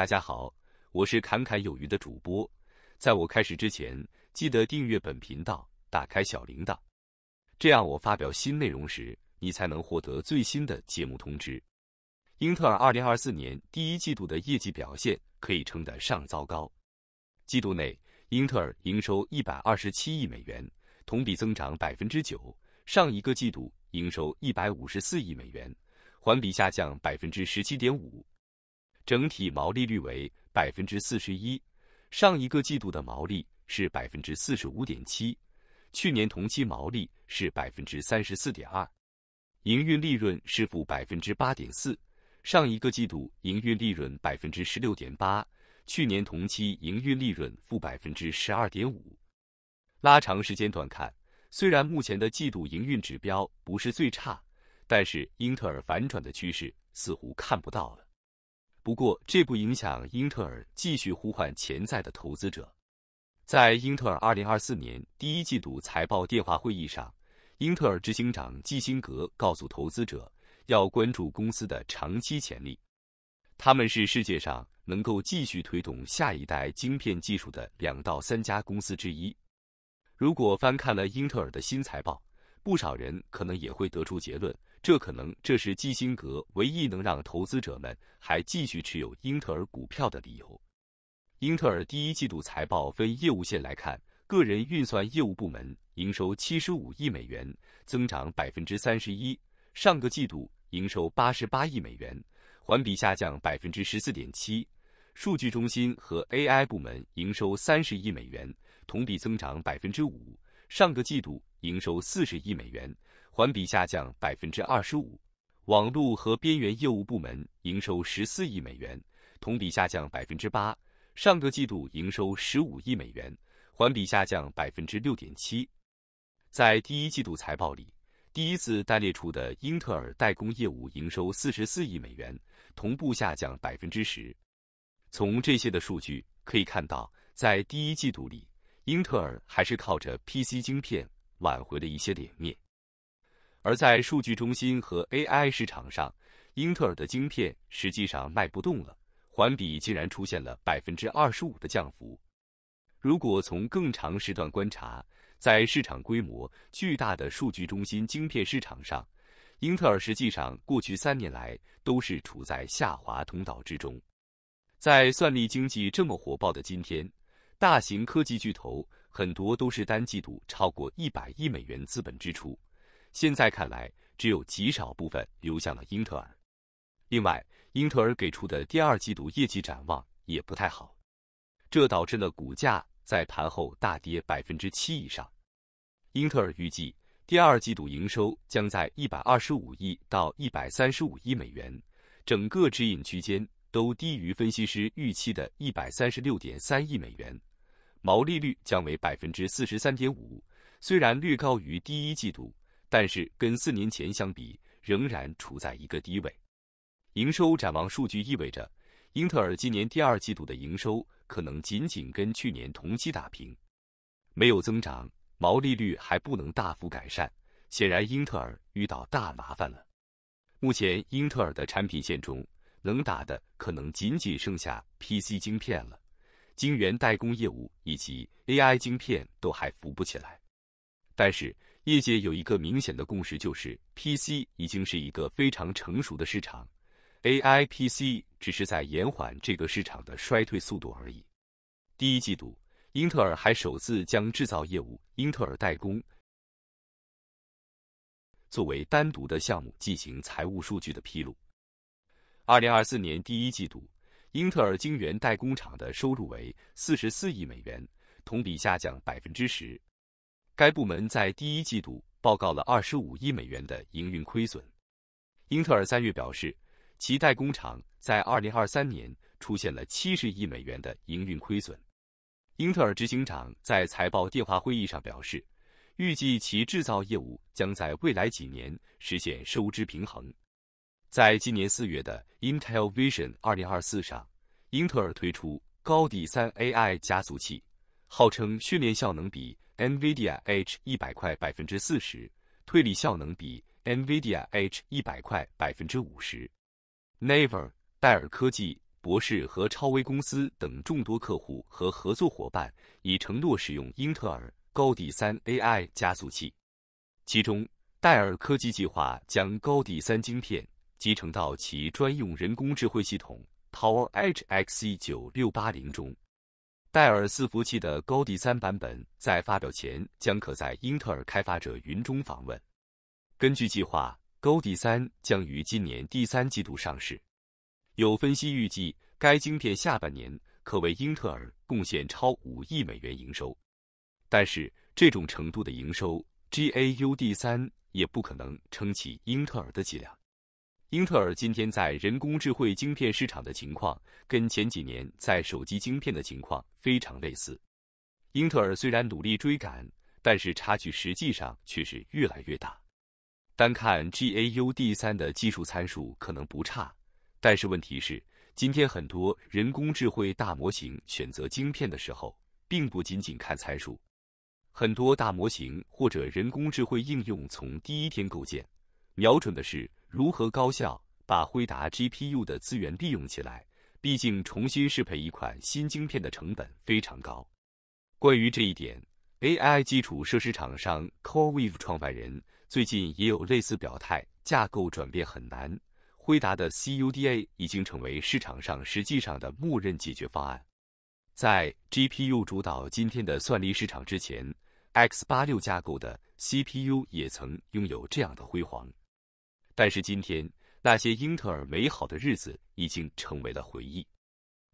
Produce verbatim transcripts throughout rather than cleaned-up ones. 大家好，我是侃侃有余的主播。在我开始之前，记得订阅本频道，打开小铃铛，这样我发表新内容时，你才能获得最新的节目通知。英特尔二零二四年第一季度的业绩表现可以称得上糟糕。季度内，英特尔营收一百二十七亿美元，同比增长 百分之九， 上一个季度营收一百五十四亿美元，环比下降 百分之十七点五。 整体毛利率为 百分之四十一， 上一个季度的毛利是 百分之四十五点七， 去年同期毛利是 百分之三十四点二， 营运利润是负 百分之八点四， 上一个季度营运利润 百分之十六点八， 去年同期营运利润负 百分之十二点五。 拉长时间段看，虽然目前的季度营运指标不是最差，但是英特尔反转的趋势似乎看不到了。 不过，这不影响英特尔继续呼唤潜在的投资者。在英特尔二零二四年第一季度财报电话会议上，英特尔执行长基辛格告诉投资者，要关注公司的长期潜力。他们是世界上能够继续推动下一代晶片技术的两到三家公司之一。如果翻看了英特尔的新财报，不少人可能也会得出结论。 这可能这是基辛格唯一能让投资者们还继续持有英特尔股票的理由。英特尔第一季度财报分业务线来看，个人运算业务部门营收七十五亿美元，增长 百分之三十一； 上个季度营收八十八亿美元，环比下降 百分之十四点七； 数据中心和 A I 部门营收三十亿美元，同比增长 百分之五； 上个季度营收四十亿美元。 环比下降 百分之二十五， 网络和边缘业务部门营收十四亿美元，同比下降 百分之八， 上个季度营收十五亿美元，环比下降 百分之六点七。 在第一季度财报里，第一次单列出的英特尔代工业务营收四十四亿美元，同步下降 百分之十。 从这些的数据可以看到，在第一季度里，英特尔还是靠着 P C 晶片挽回了一些脸面。 而在数据中心和 A I 市场上，英特尔的晶片实际上卖不动了，环比竟然出现了 百分之二十五 的降幅。如果从更长时段观察，在市场规模巨大的数据中心晶片市场上，英特尔实际上过去三年来都是处在下滑通道之中。在算力经济这么火爆的今天，大型科技巨头很多都是单季度超过一百亿美元资本支出。 现在看来，只有极少部分流向了英特尔。另外，英特尔给出的第二季度业绩展望也不太好，这导致了股价在盘后大跌 百分之七 以上。英特尔预计第二季度营收将在一百二十五亿到一百三十五亿美元，整个指引区间都低于分析师预期的 一百三十六点三亿美元，毛利率将为 百分之四十三点五， 虽然略高于第一季度。 但是跟四年前相比，仍然处在一个低位。营收展望数据意味着，英特尔今年第二季度的营收可能仅仅跟去年同期打平，没有增长，毛利率还不能大幅改善。显然，英特尔遇到大麻烦了。目前，英特尔的产品线中能打的可能仅仅剩下 P C 晶片了，晶圆代工业务以及 A I 晶片都还扶不起来。但是， 业界有一个明显的共识，就是 P C 已经是一个非常成熟的市场 ，A I P C 只是在延缓这个市场的衰退速度而已。第一季度，英特尔还首次将制造业务英特尔代工作为单独的项目进行财务数据的披露。二零二四年第一季度，英特尔晶圆代工厂的收入为四十四亿美元，同比下降 百分之十。 该部门在第一季度报告了二十五亿美元的营运亏损。英特尔三月表示，其代工厂在二零二三年出现了七十亿美元的营运亏损。英特尔执行长在财报电话会议上表示，预计其制造业务将在未来几年实现收支平衡。在今年四月的 Intel Vision二零二四上，英特尔推出 Gaudi 三 A I 加速器，号称训练效能比 NVIDIA H 一百 快 百分之四十， 推理效能比 NVIDIA H 一百 快 百分之五十。Naver 戴尔科技博士和超威公司等众多客户和合作伙伴已承诺使用英特尔 Gaudi 三 A I 加速器。其中，戴尔科技计划将 Gaudi 三晶片集成到其专用人工智慧系统 PowerEdge X R 九六八零 中。戴尔伺服器的 Gaudi 三版本在发表前将可在英特尔开发者云中访问。根据计划， Gaudi 三将于今年第三季度上市。 有分析预计，该晶片下半年可为英特尔贡献超五亿美元营收。但是，这种程度的营收 ，Gaudi 三也不可能撑起英特尔的脊梁。英特尔今天在人工智慧晶片市场的情况，跟前几年在手机晶片的情况非常类似。英特尔虽然努力追赶，但是差距实际上却是越来越大。单看 Gaudi 三的技术参数可能不差。 但是问题是，今天很多人工智慧大模型选择晶片的时候，并不仅仅看参数。很多大模型或者人工智慧应用从第一天构建，瞄准的是如何高效把辉达 G P U 的资源利用起来。毕竟重新适配一款新晶片的成本非常高。关于这一点 ，A I 基础设施厂商 CoreWeave 创办人最近也有类似表态：架构转变很难。 辉达的 C U D A 已经成为市场上实际上的默认解决方案。在 G P U 主导今天的算力市场之前 ，X 八十六 架构的 C P U 也曾拥有这样的辉煌。但是今天，那些英特尔美好的日子已经成为了回忆。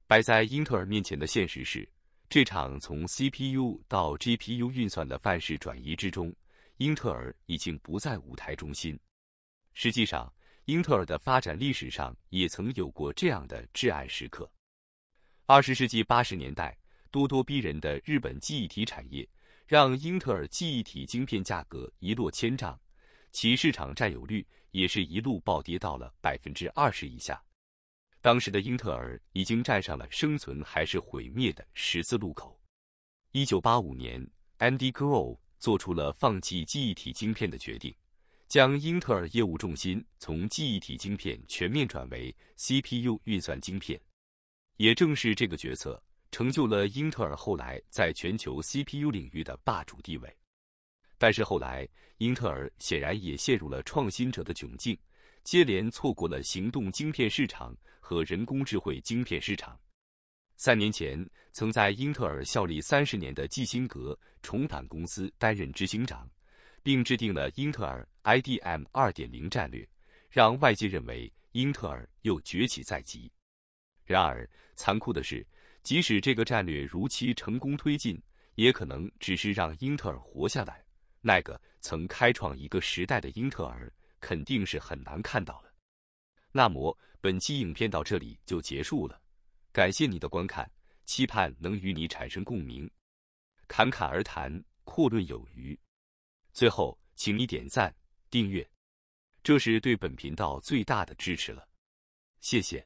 摆在英特尔面前的现实是，这场从 C P U 到 G P U 运算的范式转移之中，英特尔已经不在舞台中心。实际上， 英特尔的发展历史上也曾有过这样的至暗时刻。二十世纪八十年代，咄咄逼人的日本记忆体产业让英特尔记忆体晶片价格一落千丈，其市场占有率也是一路暴跌到了 百分之二十 以下。当时的英特尔已经站上了生存还是毁灭的十字路口。一九八五年 ，Andy Grove 做出了放弃记忆体晶片的决定。 将英特尔业务重心从记忆体晶片全面转为 C P U 运算晶片，也正是这个决策成就了英特尔后来在全球 C P U 领域的霸主地位。但是后来，英特尔显然也陷入了创新者的窘境，接连错过了行动晶片市场和人工智慧晶片市场。三年前，曾在英特尔效力三十年的基辛格重返公司担任执行长，并制定了英特尔 I D M 二点零 战略，让外界认为英特尔又崛起在即。然而，残酷的是，即使这个战略如期成功推进，也可能只是让英特尔活下来。那个曾开创一个时代的英特尔，肯定是很难看到了。那么，本期影片到这里就结束了，感谢你的观看，期盼能与你产生共鸣。侃侃而谈，阔论有余。最后，请你点赞。 订阅，这是对本频道最大的支持了，谢谢。